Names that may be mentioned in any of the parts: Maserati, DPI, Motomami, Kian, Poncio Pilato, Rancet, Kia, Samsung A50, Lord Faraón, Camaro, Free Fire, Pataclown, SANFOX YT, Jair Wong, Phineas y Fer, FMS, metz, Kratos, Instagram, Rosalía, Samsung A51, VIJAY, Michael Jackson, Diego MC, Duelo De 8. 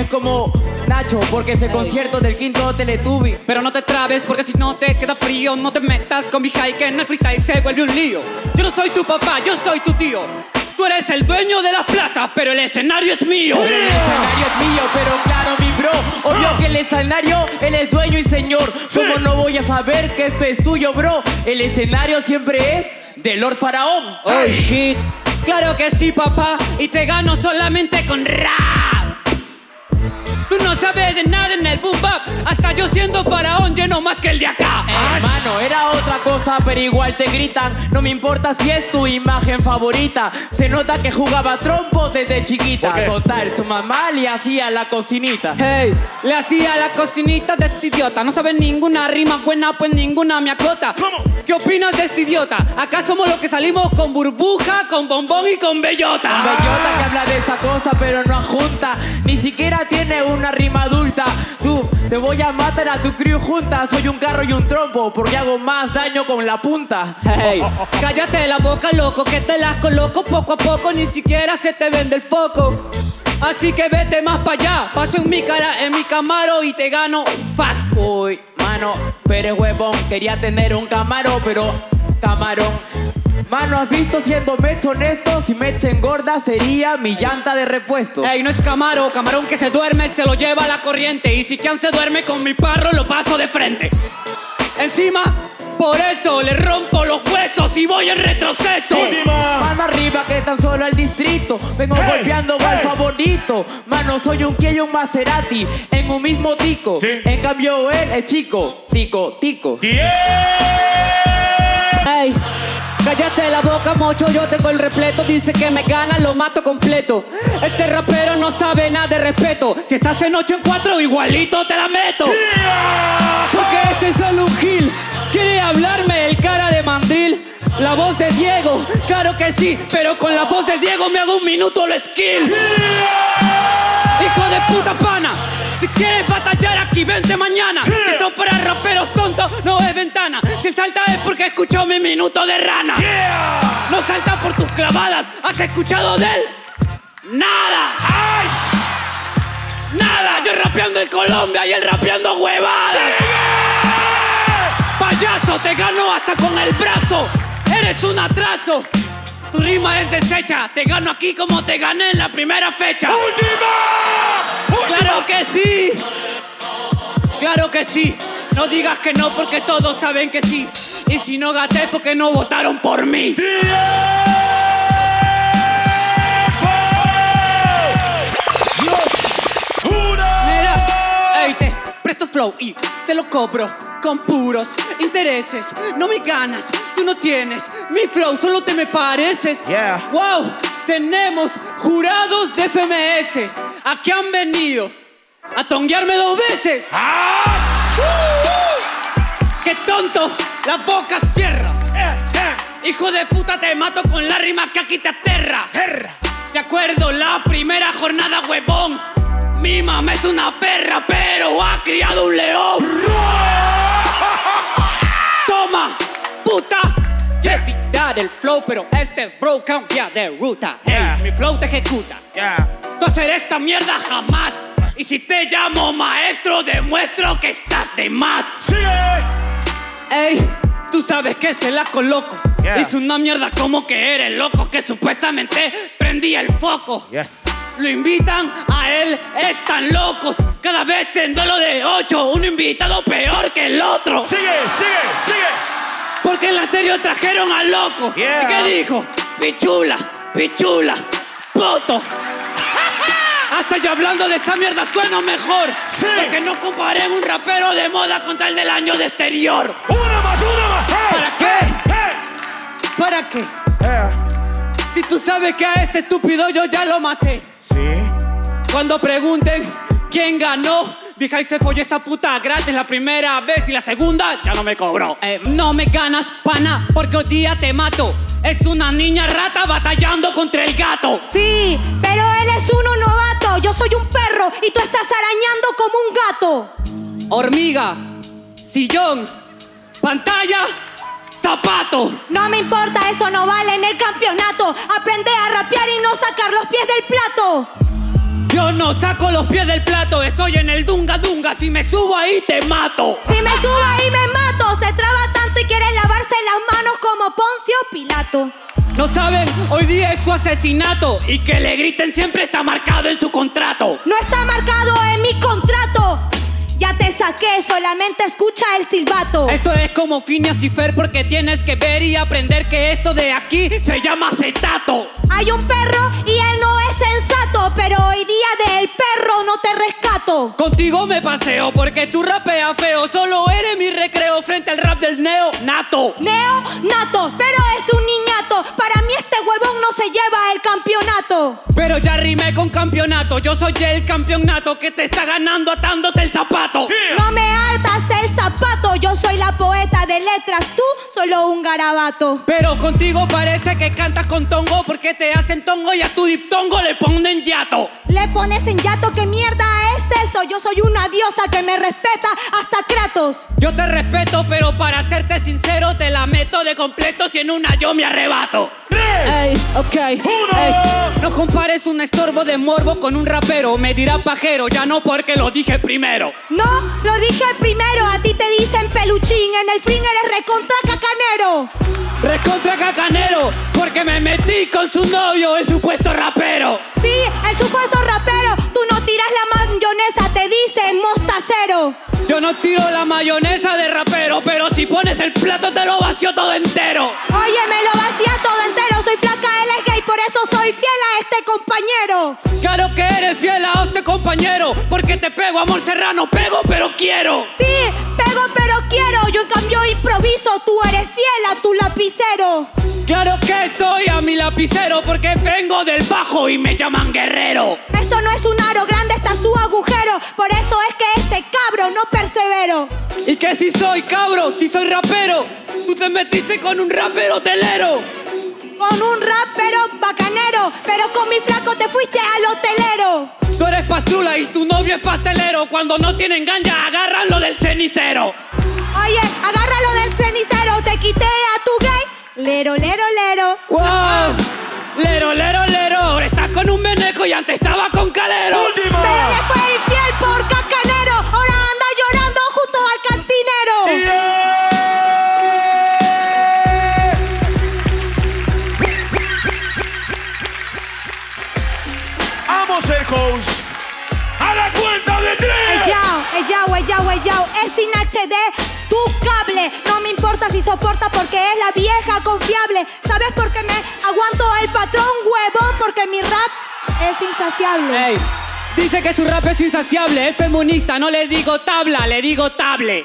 es como Nacho, porque ese concierto del quinto Teletubby. Pero no te trabes, porque si no te queda frío. No te metas con Vijay, que en el freestyle se vuelve un lío. Yo no soy tu papá, yo soy tu tío. Tú eres el dueño de las plazas, pero el escenario es mío. El escenario es mío, pero claro, mi bro. Obvio que el escenario, él es dueño y señor. ¿Cómo no voy a saber que esto es tuyo, bro? El escenario siempre es de Lord Faraón. Oh, shit. Claro que sí, papá. Y te gano solamente con rap. Tú no sabes de nada en el boom bap. Hasta yo siendo faraón lleno más que el de acá. Hermano, era otra cosa, pero igual te gritan. No me importa si es tu imagen favorita. Se nota que jugaba trompo desde chiquita. Total, su mamá le hacía la cocinita. Hey, le hacía la cocinita de este idiota. No sabes ninguna rima buena, pues ninguna me acota. ¿Cómo? ¿Qué opinas de este idiota? Acá somos los que salimos con burbuja, con bombón y con bellota. Con bellota que habla de esa cosa, pero no ajunta. Ni siquiera tiene una rima adulta. Tú, te voy a matar a tu crew junta. Soy un carro y un trompo, porque hago más daño con la punta. Hey, cállate la boca, loco, que te las coloco poco a poco. Ni siquiera se te vende el foco. Así que vete más para allá. Paso en mi cara, en mi Camaro y te gano fast. Uy, mano, pero huevón, quería tener un Camaro, pero camarón. Mano, ¿has visto? Siendo Mets honesto, si Mets engorda sería mi llanta de repuesto. Ey, no es Camaro, camarón que se duerme se lo lleva a la corriente. Y si Kian se duerme con mi parro lo paso de frente. Encima... por eso le rompo los huesos y voy en retroceso. Mano arriba que tan solo el distrito. Vengo golpeando al favorito. Mano, soy un Kia y un Maserati en un mismo tico. ¿Sí? En cambio él es chico. Tico, tico. Hey, cállate la boca, mocho. Yo tengo el repleto. Dice que me gana, lo mato completo. Este rapero no sabe nada de respeto. Si estás en 8 en 4, igualito te la meto. Porque este es solo un gil. ¿Quiere hablarme el cara de mandril? La voz de Diego, claro que sí, pero con la voz de Diego me hago un minuto lo skill. Hijo de puta pana, si quieres batallar aquí, vente mañana. Esto para raperos tontos no es ventana. Si salta es porque escuchó mi minuto de rana. No salta por tus clavadas, ¿has escuchado de él? Nada. ¡Ay! Nada, yo rapeando en Colombia y él rapeando huevadas. Payaso, te gano hasta con el brazo. Eres un atraso. Tu rima es deshecha. Te gano aquí como te gané en la primera fecha. ¡Última! ¡Claro que sí! ¡Claro que sí! No digas que no porque todos saben que sí. Y si no gaté porque no votaron por mí. ¡Tiempo! ¡Dios! ¡Una! Mira, ey, te presto flow y te lo cobro. Con puros intereses, no me ganas, tú no tienes mi flow, solo te me pareces. Wow, tenemos jurados de FMS, aquí han venido a tonguearme 2 veces. ¡Qué tonto! La boca cierra. Hijo de puta, te mato con la rima que aquí te aterra. De acuerdo, la primera jornada, huevón. Mi mamá es una perra, pero ha criado un león. Toma, puta, yeah. Evitar el flow, pero este bro cambia de ruta. Mi flow te ejecuta. Tú hacer esta mierda jamás. Y si te llamo maestro, demuestro que estás de más. Ey, tú sabes que se la coloco. Hice una mierda como que eres loco, que supuestamente prendí el foco. Lo invitan a él, están locos. Cada vez en Duelo de 8, un invitado peor que el otro. Sigue, sigue, sigue. Porque en la anterior trajeron al loco. ¿Y qué dijo? Pichula, pichula, poto. Hasta yo hablando de esta mierda suena mejor. Sí. Porque no comparé un rapero de moda contra el del año de exterior. ¡Una más, una más! ¿Para qué? ¿Para qué? Si tú sabes que a este estúpido yo ya lo maté. Cuando pregunten quién ganó, Vijay se folló esta puta gratis la primera vez y la segunda ya no me cobró. No me ganas, pana, porque hoy día te mato. Es una niña rata batallando contra el gato. Sí, pero él es un novato. Yo soy un perro y tú estás arañando como un gato. Hormiga, sillón, pantalla, zapato. No me importa, eso no vale en el campeonato. Aprende a rapear y no sacar los pies del plato. Yo no saco los pies del plato, estoy en el dunga dunga. Si me subo ahí te mato. Si me subo ahí me mato. Se traba tanto y quiere lavarse las manos como Poncio Pilato. No saben, hoy día es su asesinato. Y que le griten siempre está marcado en su contrato. No está marcado en mi contrato. Ya te saqué, solamente escucha el silbato. Esto es como Phineas y Fer, porque tienes que ver y aprender que esto de aquí se llama acetato. Hay un perro y él no es sensato, pero hoy día del perro no te rescato. Contigo me paseo porque tú rapeas feo, solo eres mi recreo frente al rap del neonato. Neonato, pero es un niñato, para mí este huevón no se lleva el campeonato. Pero ya rimé con campeonato, yo soy el campeonato que te está ganando atándose el zapato. Yeah. No me atas el zapato, yo soy la poeta de letras, tú solo un garabato. Pero contigo parece que cantas con tongo, porque te hacen tongo y a tu diptongo le ponen yato. Le pones en yato, ¿qué mierda es eso? Yo soy una diosa que me respeta hasta Kratos. Yo te respeto, pero para serte sincero te la meto de completo, si en una yo me arrebato. Ey, ok, ey. No compares un estorbo de morbo con un rapero. Me dirá pajero, ya no porque lo dije primero. No, lo dije primero. A ti te dicen peluchín, en el fring eres recontra cacanero. Recontra cacanero, porque me metí con su novio, el supuesto rapero. Sí, el supuesto rapero. Tú no tiras la mayonesa, te dicen mostacero. Yo no tiro la mayonesa de rapero, pero si pones el plato te lo vacío todo entero. Oye, me lo vacías todo entero. Soy flaca, él es gay, por eso soy fiel a este compañero. Claro que eres fiel a este compañero, porque te pego, amor serrano, pego pero quiero. Sí, pego pero quiero, yo en cambio improviso, tú eres fiel a tu lapicero. Claro que soy a mi lapicero, porque vengo del bajo y me llaman guerrero. Esto no es un aro, grande está su agujero, por eso es que este cabro no persevero. ¿Y qué si soy cabro? Si soy rapero, tú te metiste con un rapero hotelero. Con un rapero bacanero, pero con mi flaco te fuiste al hotelero. Tú eres pastrula y tu novio es pastelero. Cuando no tienen ganja, agárralo del cenicero. Oye, agárralo del cenicero. Te quité a tu gay. Lero, lero, lero. Wow. Lero, lero, lero. Ahora estás con un veneco y antes estaba con calero. Última. Pero le fue infiel por cacanero. Ahora anda llorando junto al cantinero. Yeah. Host. A la cuenta de tres. Ey, yao, es sin HD tu cable. No me importa si soporta porque es la vieja confiable. ¿Sabes por qué me aguanto el patrón huevón? Porque mi rap es insaciable. Ey, dice que su rap es insaciable, es feminista. No le digo tabla, le digo table.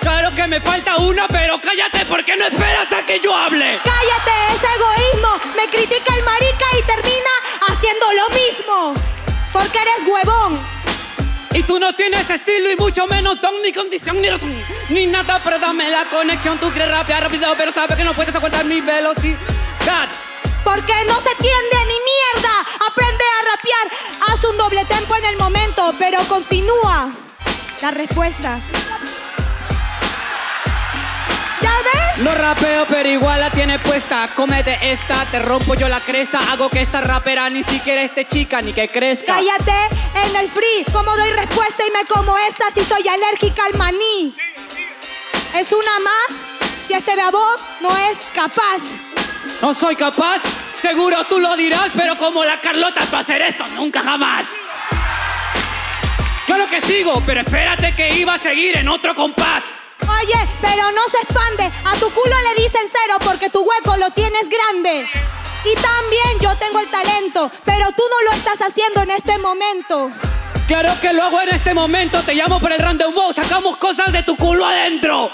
Claro que me falta una, pero cállate porque no esperas a que yo hable. Cállate, es egoísmo. Me critica el marica y termina haciendo lo mismo. Porque eres huevón. Y tú no tienes estilo y mucho menos don, ni condición, ni razón, ni nada. Pero dame la conexión, tú quieres rapear rápido, pero sabes que no puedes aguantar mi velocidad. Porque no se tiende ni mierda. Aprende a rapear, haz un doble tempo en el momento, pero continúa la respuesta. No rapeo, pero igual la tiene puesta. Cómete esta, te rompo yo la cresta. Hago que esta rapera ni siquiera esté chica, ni que crezca. Cállate en el free, como doy respuesta y me como esta si soy alérgica al maní. Sí. Es una más, si este babón no es capaz. No soy capaz, seguro tú lo dirás, pero como la Carlota tú hacer esto nunca jamás. Claro que sigo, pero espérate que iba a seguir en otro compás. Oye, pero no se expande. A tu culo le dicen cero porque tu hueco lo tienes grande. Y también yo tengo el talento, pero tú no lo estás haciendo en este momento. Claro que lo hago en este momento. Te llamo por el random bow, sacamos cosas de tu culo adentro.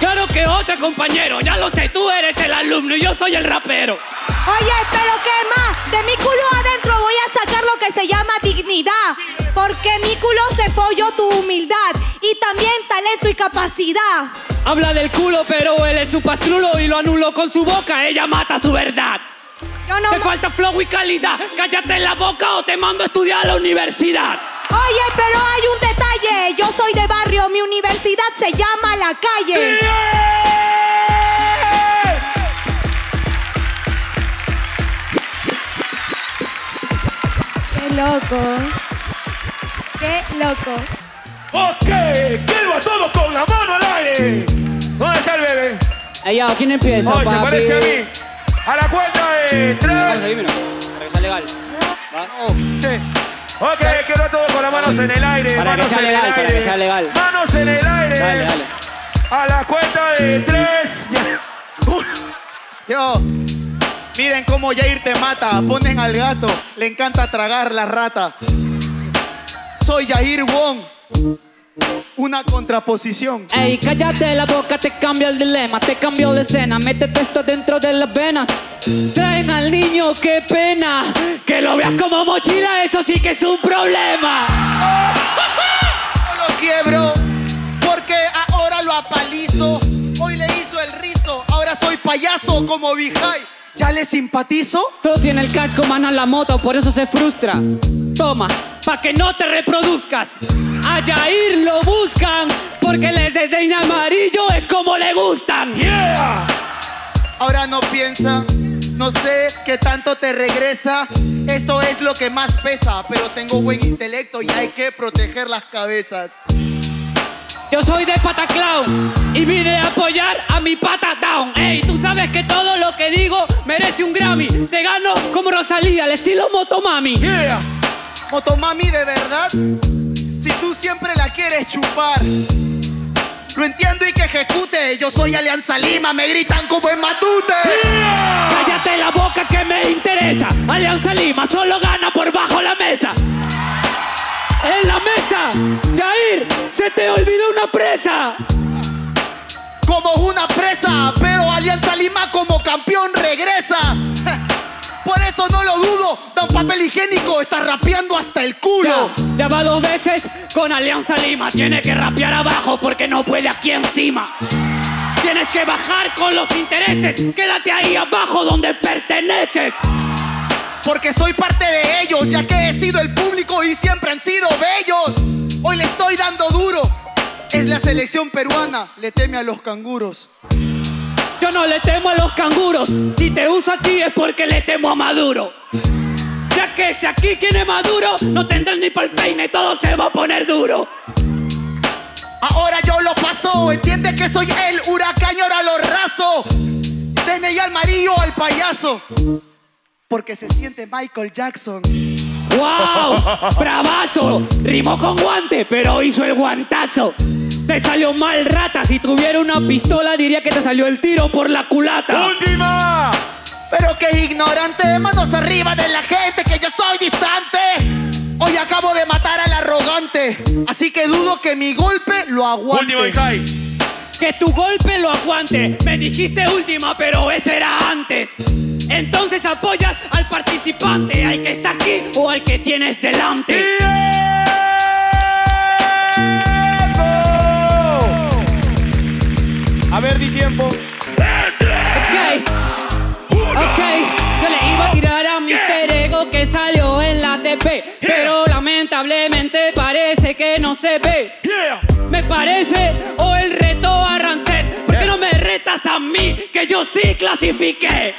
Claro que otra, compañero. Ya lo sé, tú eres el alumno y yo soy el rapero. Oye, pero ¿qué más? De mi culo adentro voy a sacar lo que se llama dignidad. Porque mi culo se folló tu humildad y también talento y capacidad. Habla del culo, pero él es su pastrulo y lo anuló con su boca. Ella mata su verdad. Yo no te falta flow y calidad. Cállate en la boca o te mando a estudiar a la universidad. Oye, pero hay un detalle. Yo soy de barrio, mi universidad se llama la calle. ¡Yeah! loco. Qué loco. Ok, quiero a todos con la mano al aire. ¿Dónde está el bebé? Ey, yo, ¿quién empieza, papi? Se parece a mí. A la cuenta de 3. Dímelo, para que sea legal. Ok, quiero a todos con las manos en el aire. Para que sea legal, para que sea legal. Manos en el aire. Dale, dale. A la cuenta de 3. Yo. Miren cómo Jair te mata, ponen al gato, le encanta tragar la rata. Soy Jair Wong, una contraposición. Ey, cállate la boca, te cambio el dilema, te cambio de escena, métete esto dentro de las venas. Traen al niño, qué pena, que lo veas como mochila, eso sí que es un problema. Lo quiebro, porque ahora lo apalizo, hoy le hizo el rizo, ahora soy payaso como VIJAY. ¿Ya le simpatizo? Solo tiene el casco, mana la moto, por eso se frustra. Toma, pa' que no te reproduzcas. A Jair lo buscan, porque les desdeña amarillo, es como le gustan. Yeah. Ahora no piensa, no sé qué tanto te regresa. Esto es lo que más pesa, pero tengo buen intelecto y hay que proteger las cabezas. Yo soy de Pataclown y vine a apoyar a mi pata down. Ey, tú sabes que todo lo que digo merece un Grammy. Te gano como Rosalía, al estilo Motomami. Yeah. Motomami de verdad, si tú siempre la quieres chupar. Lo entiendo y que ejecute, yo soy Alianza Lima, me gritan como en Matute. Yeah. Cállate la boca que me interesa, Alianza Lima solo gana por bajo la mesa. En la mesa, Jair, se te olvidó una presa. Como una presa, pero Alianza Lima como campeón regresa. Por eso no lo dudo, da un papel higiénico, está rapeando hasta el culo. Ya va 2 veces con Alianza Lima, tiene que rapear abajo porque no puede aquí encima. Tienes que bajar con los intereses, quédate ahí abajo donde perteneces. Porque soy parte de ellos, ya que he sido el público y siempre han sido bellos. Hoy le estoy dando duro. Es la selección peruana, le teme a los canguros. Yo no le temo a los canguros. Si te uso a ti es porque le temo a Maduro. Ya que si aquí quien es Maduro, no tendrás ni pa'l peine, todo se va a poner duro. Ahora yo lo paso, entiende que soy el huracán y ahora lo raso. Desde ya al amarillo al payaso. Porque se siente Michael Jackson. ¡Wow! ¡Bravazo! Rimó con guante, pero hizo el guantazo. Te salió mal, rata. Si tuviera una pistola, diría que te salió el tiro por la culata. ¡Última! Pero qué ignorante. Manos arriba de la gente, que yo soy distante. Hoy acabo de matar al arrogante. Así que dudo que mi golpe lo aguante. ¡Última, Jai! Que tu golpe lo aguante. Me dijiste última, pero ese era antes. Entonces apoyas al participante, al que está aquí o al que tienes delante. ¡Tiempo! A ver, di tiempo. Ok, yo le iba a tirar a Mr. Ego que salió en la ATP, pero lamentablemente parece que no se ve. Me parece o el reto a Rancet. ¿Por qué no me retas a mí que yo sí clasifiqué?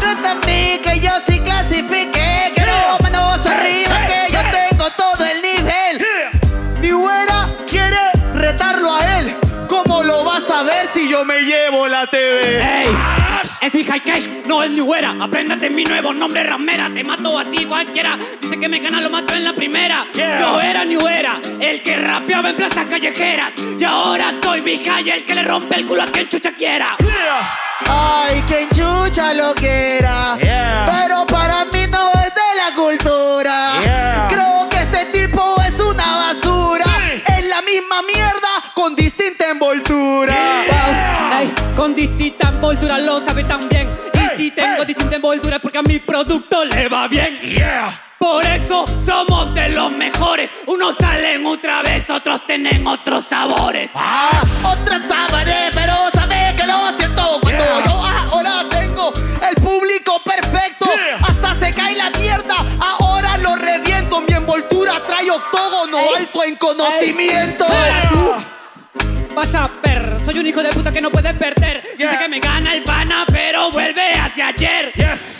Rátame que yo sí clasifiqué. Que no manos arriba, que yo tengo todo el nivel. Mi güera quiere retarlo a él. ¿Cómo lo vas a ver si yo me llevo la TV? Ey, es VIJAY Cash, no es mi güera. Apréndate mi nuevo nombre, ramera. Te mato a ti cualquiera. Dice que me gana, lo mato en la primera. Yo era ni güera, el que rapeaba en plazas callejeras. Y ahora soy VIJAY, el que le rompe el culo a quien chucha quiera. Ay, quien chucha lo quiera. Pero para mí no es de la cultura. Creo que este tipo es una basura. Es la misma mierda con distinta envoltura. Wow, ey, con distinta envoltura lo sabe también. Y si tengo distinta envoltura es porque a mi producto le va bien. Por eso somos de los mejores. Unos salen otra vez, otros tienen otros sabores. Otros sabores, pero sabes que lo siento cuando yo ahora tengo el público perfecto. Hasta se cae la mierda, ahora lo reviento. Mi envoltura trae octógono, alto en conocimiento. Vas a ver, soy un hijo de puta que no puedes perder. Dice que me gana el pana, pero vuelve hacia ayer.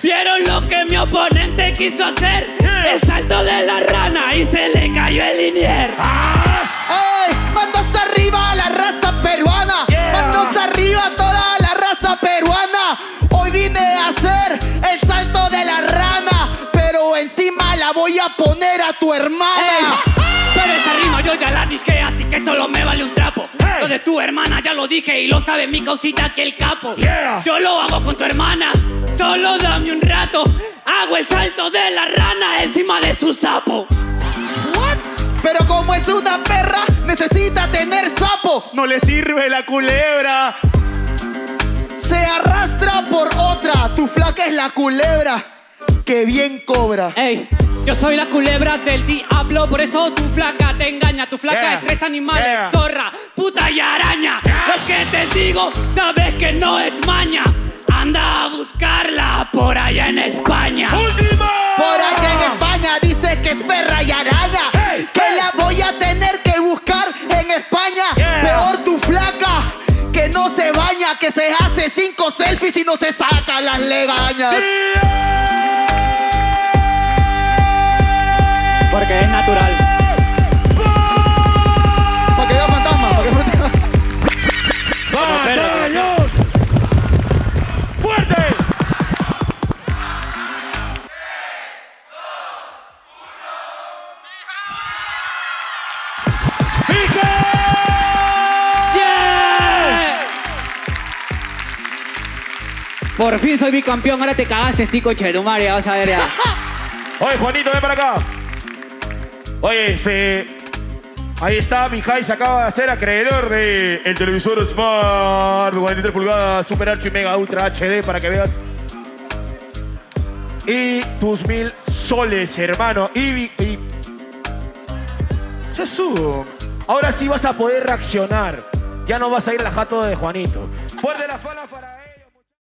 Vieron lo que mi oponente quiso hacer. El salto dándole la rana y se le cayó el linier. ¡Ey! ¡Mandos arriba a la raza peruana! Yeah. ¡Mandos arriba a toda la raza peruana! Hoy vine a hacer el salto de la rana, pero encima la voy a poner a tu hermana. Ey. Pero esa rima yo ya la dije, así que solo me vale un trapo. Lo de tu hermana ya lo dije y lo sabe mi causita que el capo. Yeah. Yo lo hago con tu hermana, solo dame un rato. Hago el salto de la rana encima de su sapo. What? Pero como es una perra, necesita tener sapo. No le sirve la culebra. Se arrastra por otra, tu flaca es la culebra. ¡Qué bien cobra! Ey, yo soy la culebra del diablo, por eso tu flaca te engaña. Tu flaca es tres animales, zorra, puta y araña. Lo que te digo, sabes que no es maña. Anda a buscarla por allá en España. ¡Última! Por allá en España dice que es perra y araña. Hey, que la voy a tener que buscar en España. Peor tu flaca, que no se baña, que se hace 5 selfies y no se saca las legañas. Porque es natural. Para que vea fantasma, para que vea fantasma. ¡Fuerte! 3, 2, 1. ¡Vijay! ¡Yeah! Por fin soy bicampeón, ahora te cagaste, tico Chetumare, vas a ver ya. Oye, Juanito, ven para acá. Oye, ahí está, Vijay se acaba de hacer acreedor de el televisor Smart 43 pulgadas, Super Archi Mega Ultra HD, para que veas. Y tus 1000 soles, hermano. Y yo subo. Ahora sí vas a poder reaccionar. Ya no vas a ir a la jato de Juanito. Fuerte la fala para él.